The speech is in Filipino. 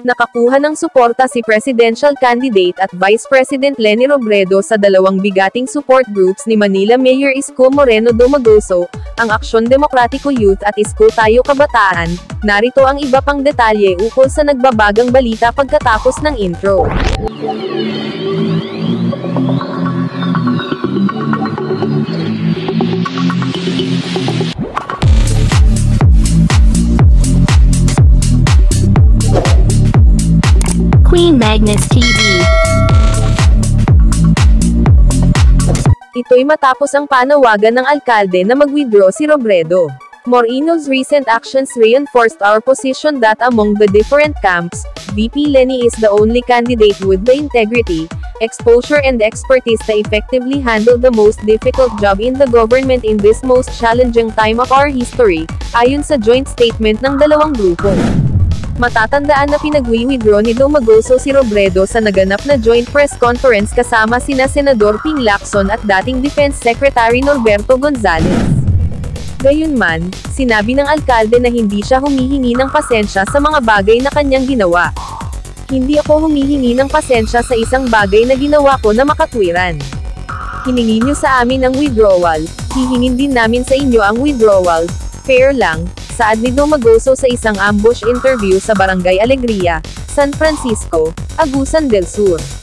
Nakakuha ng suporta si presidential candidate at Vice President Leni Robredo sa dalawang bigating support groups ni Manila Mayor Isko Moreno Domagoso, ang Aksyon Demokratiko Youth at Isko Tayo Kabataan. Narito ang iba pang detalye ukol sa nagbabagang balita pagkatapos ng intro. Queen Magnus TV. Ito'y matapos ang panawagan ng alkalde na mag-withdraw si Robredo. Moreno's recent actions reinforced our position that among the different camps, VP Leni is the only candidate with the integrity, exposure and expertise to effectively handle the most difficult job in the government in this most challenging time of our history, ayon sa joint statement ng dalawang grupo. Matatandaan na pinag-withdraw ni Domagoso si Robredo sa naganap na joint press conference kasama sina Senador Ping Lacson at dating Defense Secretary Norberto Gonzalez. Gayunman, sinabi ng alkalde na hindi siya humihingi ng pasensya sa mga bagay na kanyang ginawa. Hindi ako humihingi ng pasensya sa isang bagay na ginawa ko na makatwiran. Hiningi niyo sa amin ang withdrawal, hihingin din namin sa inyo ang withdrawal, fair lang. Saad ni Domagoso sa isang ambush interview sa Barangay Alegria, San Francisco, Agusan del Sur.